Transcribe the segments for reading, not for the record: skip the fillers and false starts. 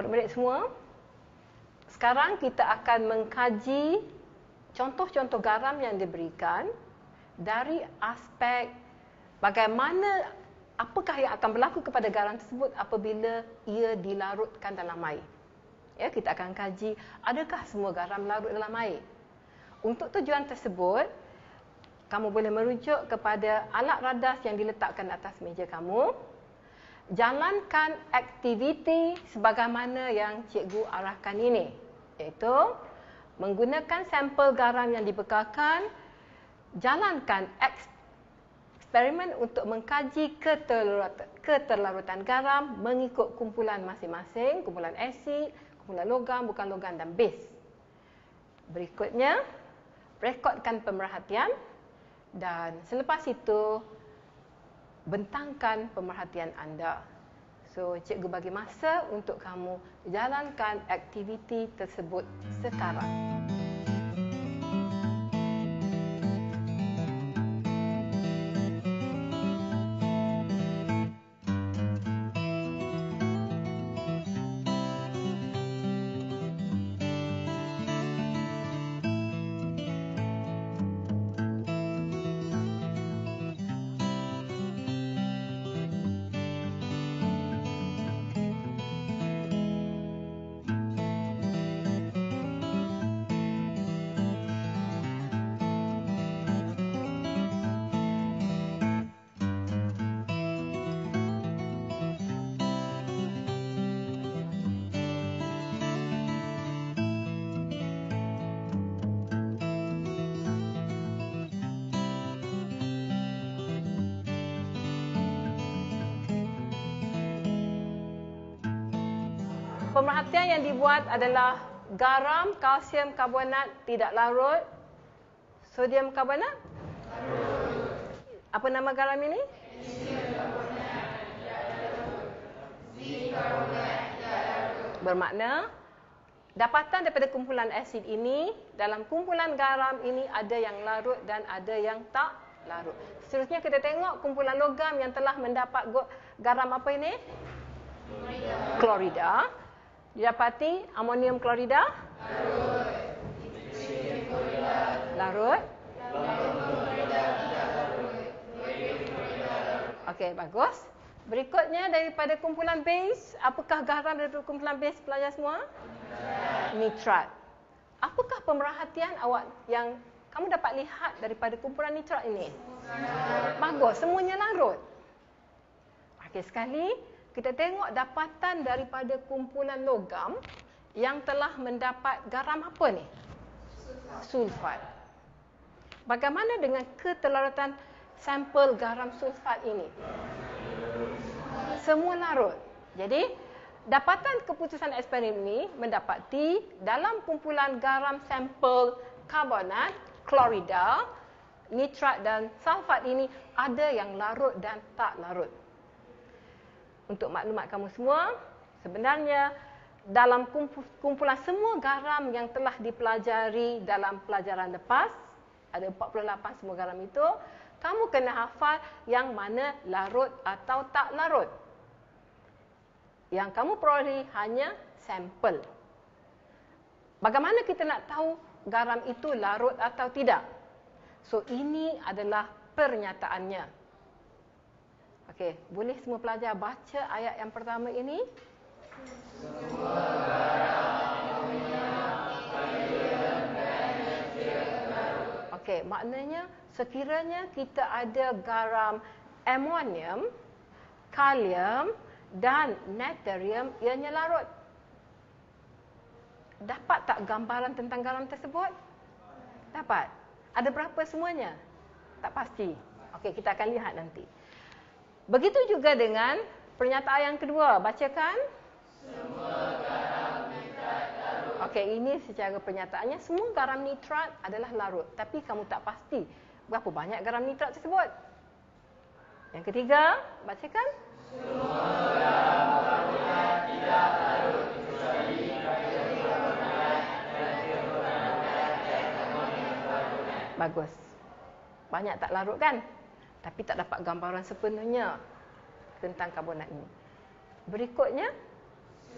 Murid-murid semua, sekarang kita akan mengkaji contoh-contoh garam yang diberikan dari aspek bagaimana, apakah yang akan berlaku kepada garam tersebut apabila ia dilarutkan dalam air. Ya, kita akan kaji adakah semua garam larut dalam air. Untuk tujuan tersebut, kamu boleh merujuk kepada alat radas yang diletakkan atas meja kamu. Jalankan aktiviti sebagaimana yang cikgu arahkan ini, iaitu menggunakan sampel garam yang dibekalkan, jalankan eksperimen untuk mengkaji keterlarutan garam mengikut kumpulan masing-masing, kumpulan asid, kumpulan logam, bukan logam dan base. Berikutnya, rekodkan pemerhatian dan selepas itu bentangkan pemerhatian anda. So, cikgu bagi masa untuk kamu jalankan aktiviti tersebut sekarang. Pemerhatian yang dibuat adalah garam kalsium karbonat tidak larut, sodium karbonat. Apa nama garam ini? Bermakna dapatan daripada kumpulan asid ini, dalam kumpulan garam ini ada yang larut dan ada yang tak larut. Seterusnya kita tengok kumpulan logam yang telah mendapat garam apa ini? Klorida. Didapati amonium klorida larut, tritium klorida larut, barium klorida larut, barium klorida larut. Okey, bagus. Berikutnya daripada kumpulan base, apakah garam daripada kumpulan base pelajar semua? Nitrat. Apakah pemerhatian awak yang kamu dapat lihat daripada kumpulan nitrat ini? Bagus, semuanya larut. Okey, sekali kita tengok dapatan daripada kumpulan logam yang telah mendapat garam apa ni? Sulfat. Bagaimana dengan keterlarutan sampel garam sulfat ini? Semua larut. Jadi, dapatan keputusan eksperimen ini mendapati dalam kumpulan garam sampel karbonat, klorida, nitrat dan sulfat ini ada yang larut dan tak larut. Untuk maklumat kamu semua, sebenarnya dalam kumpulan semua garam yang telah dipelajari dalam pelajaran lepas, ada 48 semua garam itu, kamu kena hafal yang mana larut atau tak larut. Yang kamu peroleh hanya sampel. Bagaimana kita nak tahu garam itu larut atau tidak? So, ini adalah pernyataannya. Okey, boleh semua pelajar baca ayat yang pertama ini? Semua garam larut. Okey, maknanya sekiranya kita ada garam amonium, kalium dan natrium, ianya larut. Dapat tak gambaran tentang garam tersebut? Dapat. Ada berapa semuanya? Tak pasti. Okey, kita akan lihat nanti. Begitu juga dengan pernyataan yang kedua. Bacakan. Semua garam nitrat larut. Okey, ini secara pernyataannya semua garam nitrat adalah larut. Tapi kamu tak pasti berapa banyak garam nitrat tersebut. Yang ketiga, bacakan. Semua garam karbonat tidak larut kecuali kalium karbonat, natrium karbonat dan amonium karbonat. Bagus. Banyak tak larut kan? Tapi tak dapat gambaran sepenuhnya tentang karbonat ini. Berikutnya,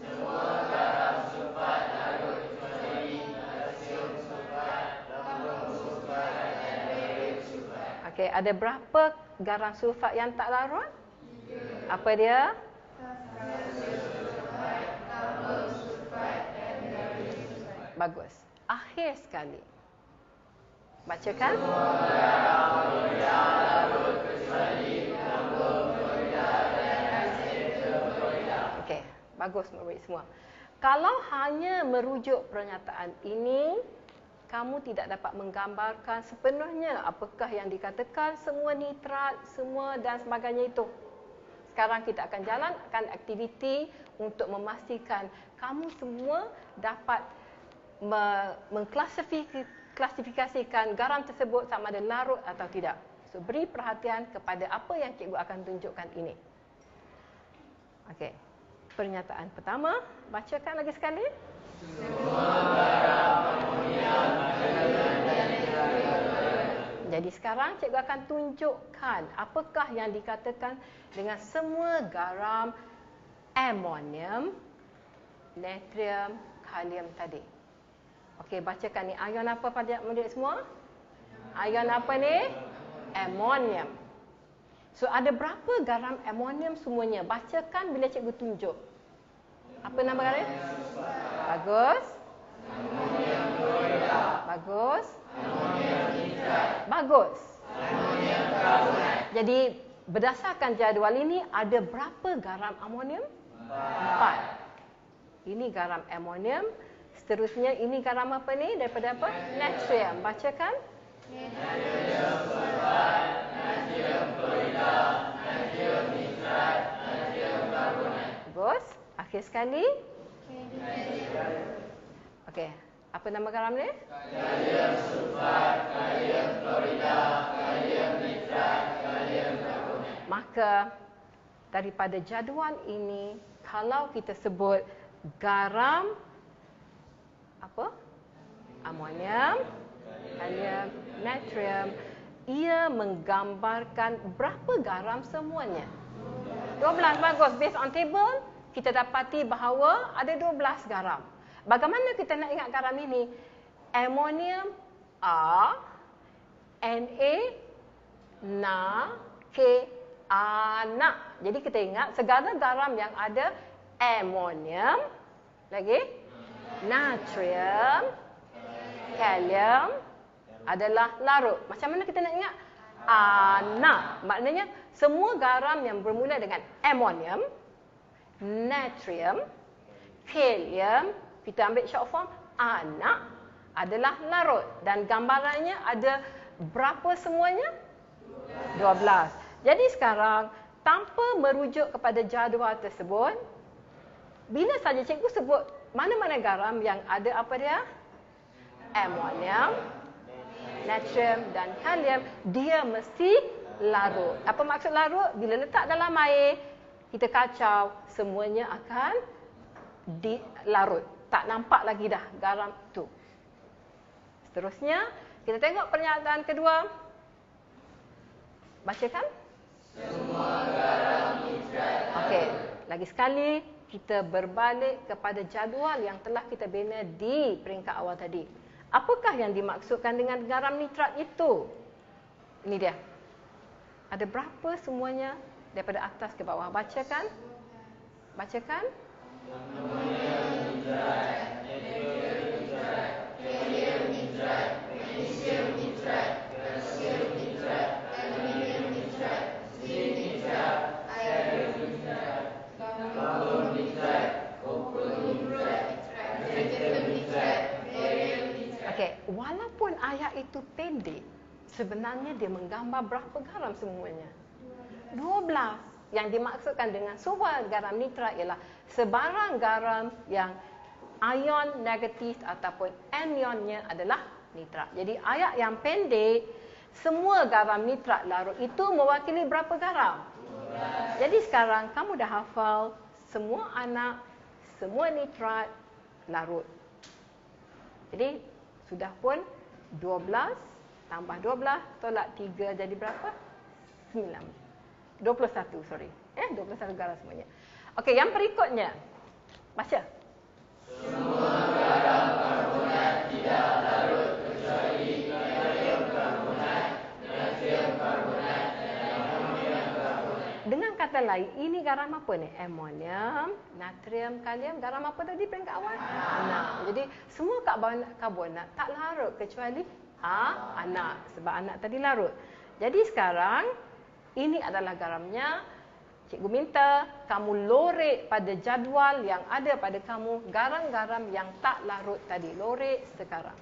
Semua garam sulfat larut kecuali kalsium sulfat, lempung sulfat dan barium sulfat. Okey, ada berapa garam sulfat yang tak larut? Tiga. Apa dia? Kalsium sulfat, lempung sulfat dan barium sulfat. Bagus. Akhir sekali. Bacakan. Semua garam sulfat larut kecuali lempung sulfat dan kalsium sulfat. Okey. Bagus murid semua. Kalau hanya merujuk pernyataan ini, kamu tidak dapat menggambarkan sepenuhnya apakah yang dikatakan semua nitrat, semua dan sebagainya itu. Sekarang kita akan jalankan aktiviti untuk memastikan kamu semua dapat mengklasifikasikan garam tersebut sama ada larut atau tidak. So, beri perhatian kepada apa yang cikgu akan tunjukkan ini. Okey. Pernyataan pertama, bacakan lagi sekali. Semua garam amonia berkandungan nitrat. Jadi sekarang cikgu akan tunjukkan apakah yang dikatakan dengan semua garam amonium, natrium, kalium tadi. Okey, bacakan ni. Ion apa pada murid semua? Ion apa ni? Amonium. So, ada berapa garam amonium semuanya? Bacakan bila cikgu tunjuk. Apa nama garam? Bagus. Amonium klorat. Bagus. Amonium nitrat. Bagus. Amonium karbonat. Jadi, berdasarkan jadual ini, ada berapa garam amonium? 4. Ini garam amonium. Seterusnya, ini garam apa ni? Daripada apa? Natrium. Bacakan. Natrium klorat, natrium klorat, natrium nitrat, natrium karbonat. Bagus. Akhir sekali. Okey. Apa nama garam ni? Kalium sulfat, kalium klorat, kalium nitrat, kalium karbonat. Maka daripada jadual ini, kalau kita sebut garam apa? Amonium, kalium, natrium, ia menggambarkan berapa garam semuanya? 12. Bagus. Based on table, kita dapati bahawa ada 12 garam. Bagaimana kita nak ingat garam ini? Amonium A, Na, Na, K, Ana. Jadi kita ingat segala garam yang ada amonium, lagi natrium, kalium adalah larut. Macam mana kita nak ingat? Ana. Maknanya semua garam yang bermula dengan amonium, natrium, kalium, kita ambil short form ana, adalah larut. Dan gambarannya ada berapa semuanya? 12. Jadi sekarang tanpa merujuk kepada jadual tersebut, bila saja cikgu sebut mana-mana garam yang ada apa dia? Amonium, natrium dan kalium, dia mesti larut. Apa maksud larut? Bila letak dalam air, kita kacau, semuanya akan dilarut. Tak nampak lagi dah garam tu. Seterusnya, kita tengok pernyataan kedua. Bacakan. Semua garam nitrat. Okey, lagi sekali kita berbalik kepada jadual yang telah kita bina di peringkat awal tadi. Apakah yang dimaksudkan dengan garam nitrat itu? Ini dia. Ada berapa semuanya daripada atas ke bawah? Bacakan. Bacakan. Amonium nitrat, natrium nitrat, kalium nitrat, magnesium nitrat, kalsium nitrat, aluminium nitrat, zinc nitrat, iron nitrat, karbon nitrat, copper nitrat, natrium nitrat, barium nitrat. Okey, walaupun ayat itu pendek, sebenarnya dia menggambar berapa garam semuanya? 12. Yang dimaksudkan dengan semua garam nitrat ialah sebarang garam yang ion negatif ataupun anionnya adalah nitrat. Jadi ayat yang pendek, semua garam nitrat larut itu mewakili berapa garam? 12. Jadi sekarang kamu dah hafal semua anak, semua nitrat larut. Jadi sudah pun 12 tambah 12 tolak 3 jadi berapa? 21 garam semuanya. Okey, yang berikutnya. Masya. Semua garam karbonat tidak larut kecuali kalium karbonat, natrium karbonat, dan amonium karbonat. Dengan kata lain, ini garam apa ni? Amonium, natrium, kalium, garam apa tadi peringkat awal? Anak. Jadi semua karbonat tak larut kecuali anak. Sebab anak tadi larut. Jadi sekarang ini adalah garamnya. Cikgu minta kamu lorek pada jadual yang ada pada kamu garam-garam yang tak larut tadi. Lorek sekarang.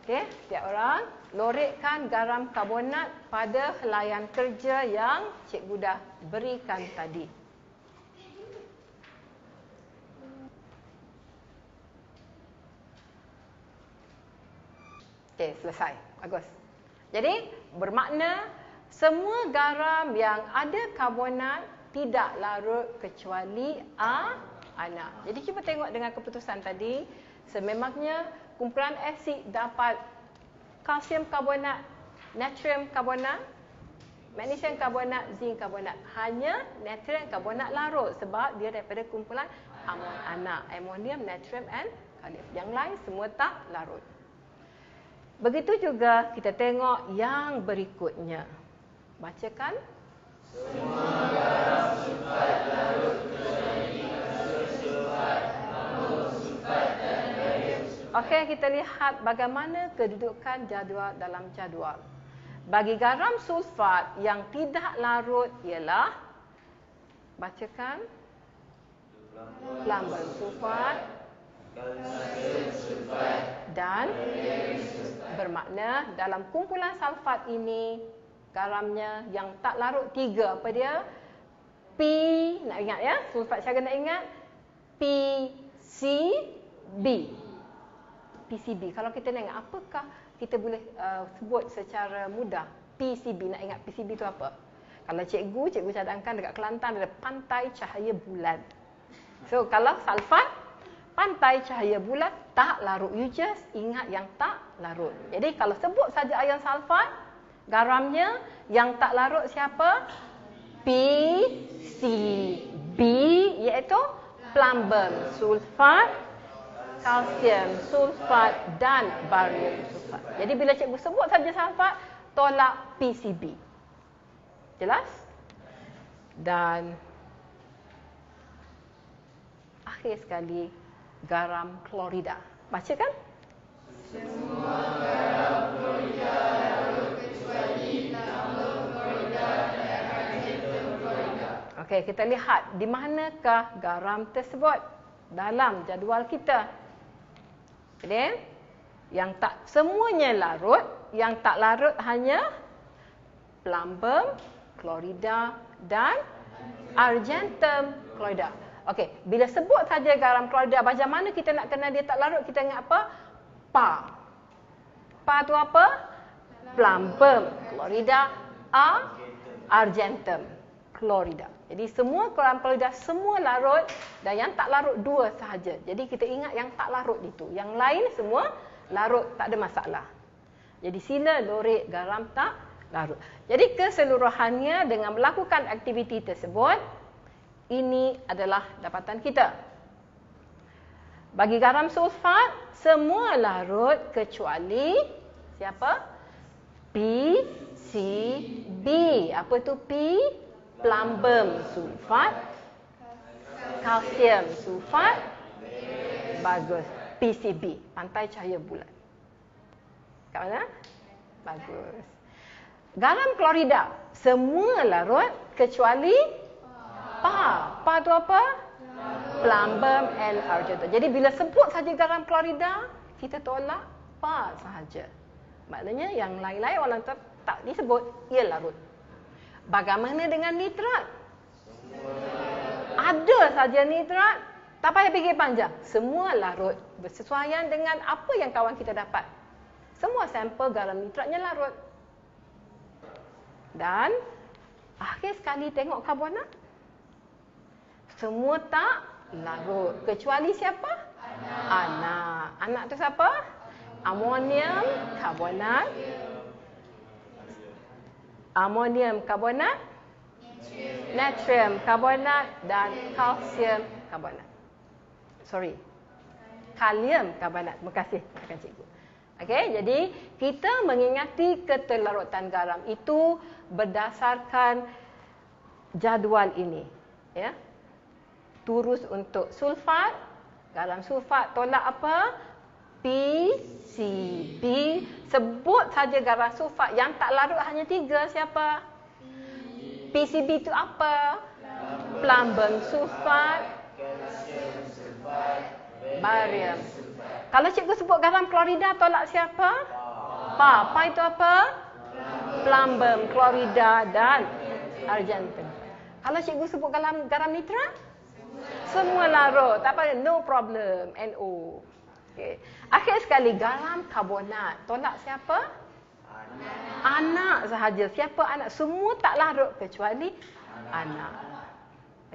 Okey, setiap orang lorekkan garam karbonat pada helaian kerja yang cikgu dah berikan tadi. Okey, selesai. Bagus. Jadi, bermakna semua garam yang ada karbonat tidak larut kecuali anak. Jadi kita tengok dengan keputusan tadi, sememangnya kumpulan asid dapat kalsium karbonat, natrium karbonat, magnesium karbonat, zinc karbonat. Hanya natrium karbonat larut sebab dia daripada kumpulan anak, amonium, natrium dan kalium. Yang lain semua tak larut. Begitu juga kita tengok yang berikutnya. Bacakan. Semua garam sulfat larut kecuali kalsium sulfat, amonium sulfat dan kalium sulfat. Okey, kita lihat bagaimana kedudukan jadual dalam jadual. Bagi garam sulfat yang tidak larut ialah, bacakan, lambang sulfat, kalsium sulfat dan kalium sulfat. Bermakna dalam kumpulan sulfat ini garamnya yang tak larut tiga apa dia? P, nak ingat ya? Sulfat cara nak ingat PCB. PCB. Kalau kita nak ingat apakah kita boleh sebut secara mudah? PCB. Nak ingat PCB tu apa? Kalau cikgu cadangkan dekat Kelantan ada pantai cahaya bulan. So kalau sulfat pantai cahaya bulan tak larut. You just ingat yang tak larut. Jadi kalau sebut saja ion sulfat, garamnya yang tak larut siapa? PCB, iaitu plumbum sulfat, kalsium sulfat dan barium sulfat. Jadi bila cikgu sebut saja sulfat, tolak PCB. Jelas? Dan akhir sekali garam klorida. Baca kan? Semua garam klorida larut kecuali lambung klorida dan kalsium klorida. Okey, kita lihat di manakah garam tersebut dalam jadual kita. Okey, yang tak semuanya larut, yang tak larut hanya plumbum klorida dan argentum klorida. Okey, bila sebut saja garam klorida, macam mana kita nak kenal dia tak larut? Kita ingat apa? PAH. PAH tu apa? Plumbum klorida, argentum klorida. Jadi semua garam klorida semua larut dan yang tak larut dua sahaja. Jadi kita ingat yang tak larut itu. Yang lain semua larut, tak ada masalah. Jadi sila lorek garam tak larut. Jadi keseluruhannya dengan melakukan aktiviti tersebut, ini adalah dapatan kita. Bagi garam sulfat, semua larut kecuali siapa? PCB. Apa tu P? Plumbum sulfat, kalsium sulfat, bagus. PCB, pantai cahaya bulan. Kat mana? Bagus. Garam klorida, semua larut kecuali PAH. PAH tu apa? Plumbum and argentum. Jadi bila sebut saja garam klorida, kita tolak PAH sahaja. Maknanya yang lain-lain orang tak disebut, ia larut. Bagaimana dengan nitrat? Ada saja nitrat, tak payah fikir panjang. Semua larut bersesuaian dengan apa yang kawan kita dapat. Semua sampel garam nitratnya larut. Dan akhir sekali tengok karbonat. Semua tak larut kecuali siapa? Anak. Anak tu siapa? Amonium karbonat, natrium karbonat dan kalsium karbonat. Kalium karbonat. Terima kasih rakan cikgu. Okey, jadi kita mengingati keterlarutan garam itu berdasarkan jadual ini, ya. Turus untuk sulfat, garam sulfat tolak apa? PCB. Sebut saja garam sulfat yang tak larut hanya tiga, siapa? PCB itu apa? Plumbum sulfat, barium. Kalau cikgu sebut garam klorida tolak siapa? PAH. PAH itu apa? Plumbum, klorida dan argentum. Kalau cikgu sebut garam nitrat? Semua larut, tak apa, no problem, NO. Okay. Akhir sekali, garam karbonat tolak siapa? Anak sahaja. Siapa anak? Semua tak larut kecuali anak.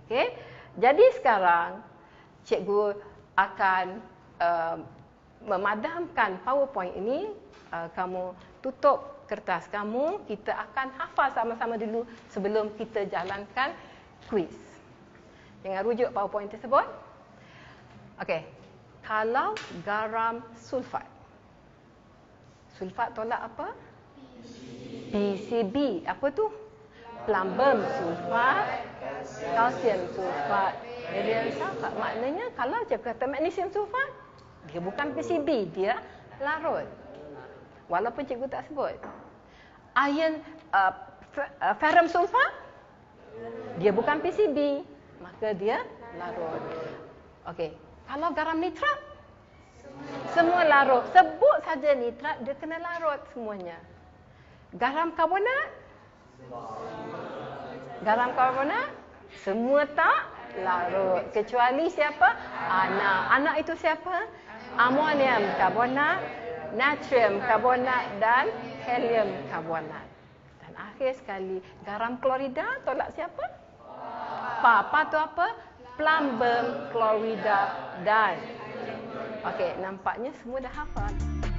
Okey. Jadi sekarang cikgu akan memadamkan PowerPoint ini. Kamu tutup kertas kamu. Kita akan hafal sama-sama dulu sebelum kita jalankan kuis. Jangan rujuk PowerPoint tersebut. Okey. Kalau garam sulfat. Sulfat tolak apa? PCB. Apa tu? Plumbum sulfat, kalsium sulfat, barium sulfat. Maknanya kalau dia kata magnesium sulfat, dia bukan PCB, dia larut. Walaupun cikgu tak sebut. Iron ferrum sulfat, dia bukan PCB. Maka dia larut. Okey. Kalau garam nitrat, semua larut. Sebut saja nitrat, dia kena larut semuanya. Garam karbonat, semua tak larut. Kecuali siapa? Anak. Anak itu siapa? Amonium karbonat, natrium karbonat dan helium karbonat. Dan akhir sekali, garam klorida tolak siapa? PAH itu apa? Plumbum, klorida dan. Okey, nampaknya semua dah hafal.